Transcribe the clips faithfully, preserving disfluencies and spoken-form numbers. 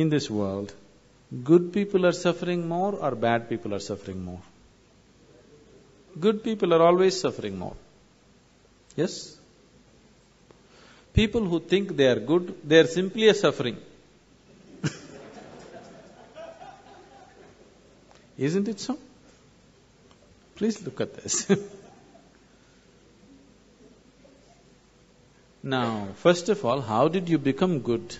in this world, good people are suffering more or bad people are suffering more? Good people are always suffering more. Yes? People who think they are good, they are simply suffering. Isn't it so? Please look at this. Now, first of all, how did you become good?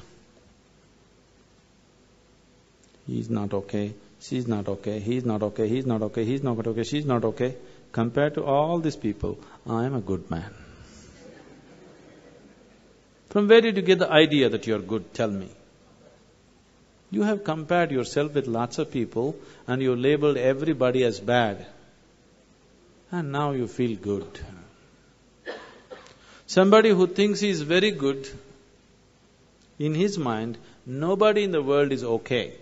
He's not okay, she's not okay, he's not okay, he's not okay, he's not okay, she's not okay. Compared to all these people, I am a good man. From where did you get the idea that you are good? Tell me. You have compared yourself with lots of people and you labeled everybody as bad. And now you feel good. Somebody who thinks he is very good, in his mind, nobody in the world is okay.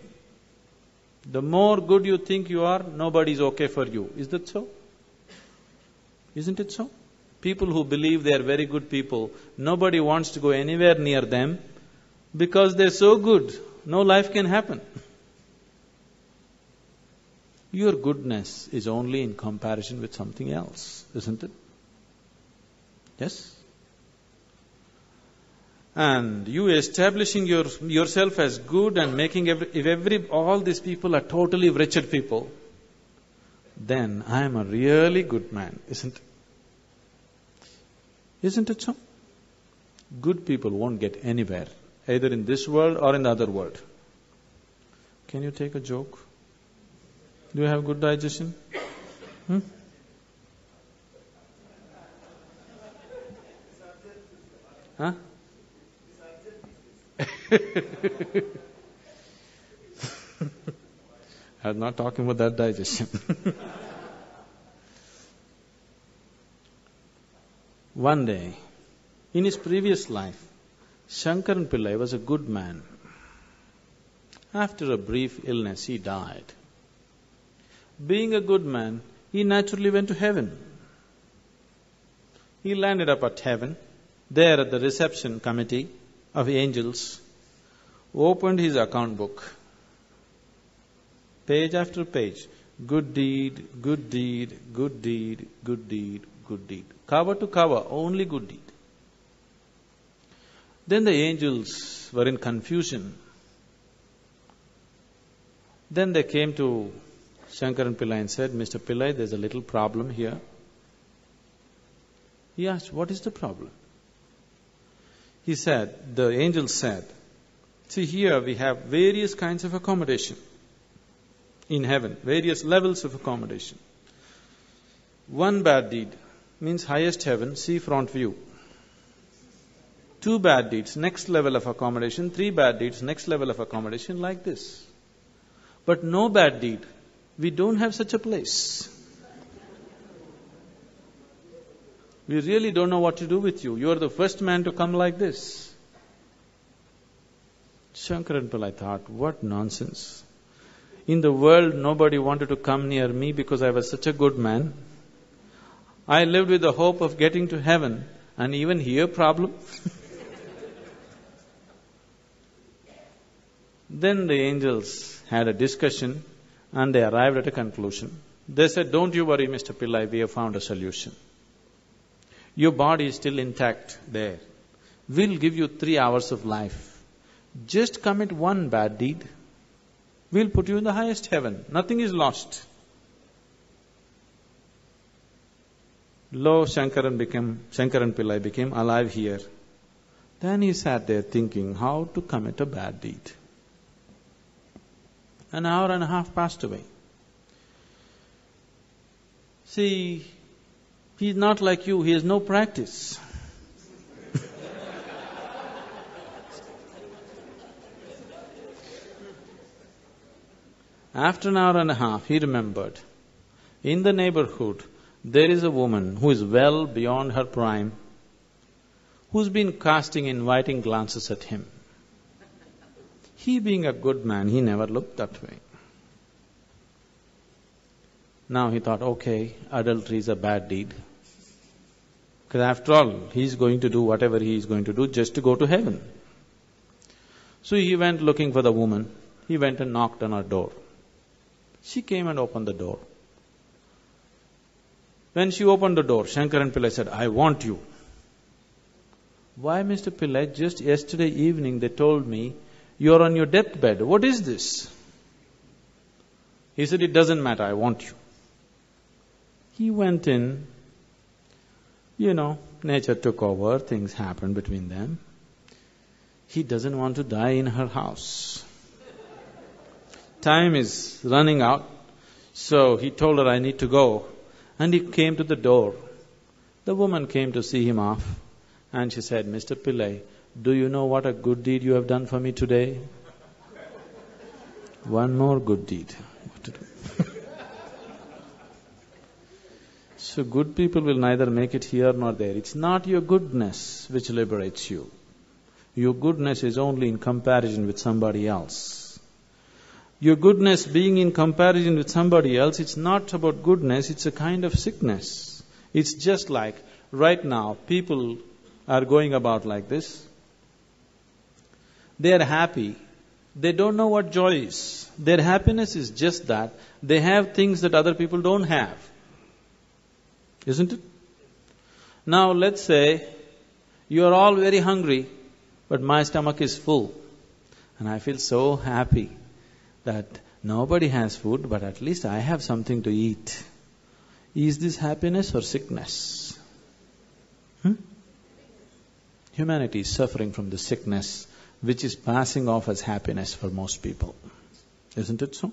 The more good you think you are, nobody is okay for you. Is that so? Isn't it so? People who believe they are very good people, nobody wants to go anywhere near them because they're so good. No life can happen. Your goodness is only in comparison with something else, isn't it? Yes? And you establishing your, yourself as good and making every... If every, all these people are totally wretched people, then I am a really good man, isn't it? Isn't it so? Good people won't get anywhere, either in this world or in the other world. Can you take a joke? Do you have good digestion? Hmm? Huh? I'm not talking about that digestion. One day, in his previous life, Shankaran Pillai was a good man. After a brief illness, he died. Being a good man, he naturally went to heaven. He landed up at heaven, there at the reception committee of angels, opened his account book, page after page, good deed, good deed, good deed, good deed, good deed. Cover to cover, only good deed. Then the angels were in confusion. Then they came to Shankaran Pillai and said, Mister Pillai, there's a little problem here. He asked, what is the problem? He said, the angels said, see, here we have various kinds of accommodation in heaven, various levels of accommodation. One bad deed means highest heaven, see front view. Two bad deeds, next level of accommodation. Three bad deeds, next level of accommodation, like this. But no bad deed, we don't have such a place. We really don't know what to do with you. You are the first man to come like this. Shankaran Pillai thought, what nonsense. In the world, nobody wanted to come near me because I was such a good man. I lived with the hope of getting to heaven, and even here problem. Then the angels had a discussion and they arrived at a conclusion. They said, don't you worry, Mister Pillai, we have found a solution. Your body is still intact there. We'll give you three hours of life. Just commit one bad deed. We'll put you in the highest heaven. Nothing is lost. Lo, Shankaran became, Shankaran Pillai became alive here. Then he sat there thinking how to commit a bad deed. An hour and a half passed away. See, he's not like you, he has no practice. After an hour and a half, he remembered, in the neighborhood, there is a woman who is well beyond her prime, who's been casting inviting glances at him. He being a good man, he never looked that way. Now he thought, okay, adultery is a bad deed. Because after all, he's going to do whatever he is going to do just to go to heaven. So he went looking for the woman. He went and knocked on her door. She came and opened the door. When she opened the door, Shankaran Pillai said, "I want you." "Why, Mister Pillai, just yesterday evening they told me you are on your deathbed. What is this?" He said, "It doesn't matter, I want you." He went in. You know, nature took over, things happened between them. He doesn't want to die in her house. Time is running out, so he told her, "I need to go." And he came to the door. The woman came to see him off, and she said, "Mister Pillai, do you know what a good deed you have done for me today?" "One more good deed." What to do? So good people will neither make it here nor there. It's not your goodness which liberates you. Your goodness is only in comparison with somebody else. Your goodness being in comparison with somebody else, it's not about goodness, it's a kind of sickness. It's just like right now people are going about like this. They are happy. They don't know what joy is. Their happiness is just that they have things that other people don't have. Isn't it? Now let's say you are all very hungry, but my stomach is full and I feel so happy that nobody has food, but at least I have something to eat. Is this happiness or sickness? Hmm? Humanity is suffering from the sickness which is passing off as happiness for most people. Isn't it so?